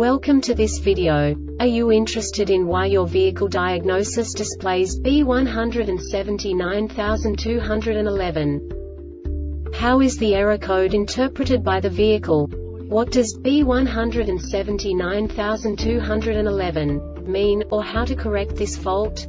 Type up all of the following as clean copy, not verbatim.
Welcome to this video. Are you interested in why your vehicle diagnosis displays B1792-11? How is the error code interpreted by the vehicle? What does B1792-11 mean, or how to correct this fault?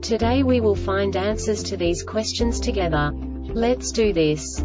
Today we will find answers to these questions together. Let's do this.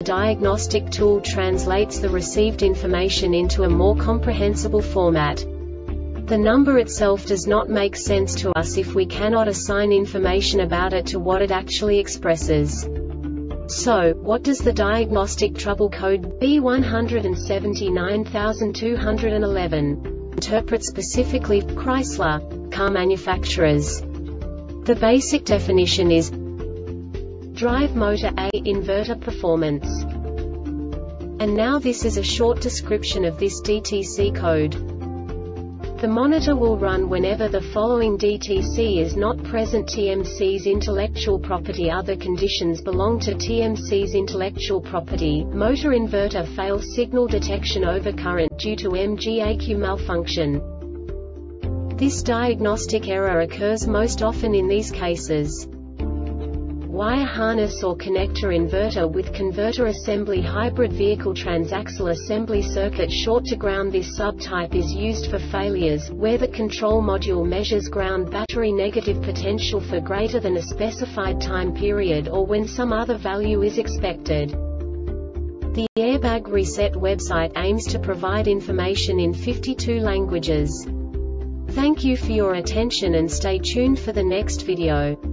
diagnostic tool translates the received information into a more comprehensible format. The number itself does not make sense to us if we cannot assign information about it to what it actually expresses. So, what does the diagnostic trouble code B1792-11 interpret specifically for Chrysler car manufacturers? The basic definition is drive motor A, inverter performance. And now this is a short description of this DTC code. The monitor will run whenever the following DTC is not present. TMCs intellectual property. Other conditions belong to TMCs intellectual property. Motor inverter fail signal detection overcurrent due to MGAQ malfunction. This diagnostic error occurs most often in these cases: wire harness or connector inverter with converter assembly, hybrid vehicle transaxle assembly circuit short to ground. This subtype is used for failures where the control module measures ground battery negative potential for greater than a specified time period, or when some other value is expected. The Airbag Reset website aims to provide information in 52 languages. Thank you for your attention and stay tuned for the next video.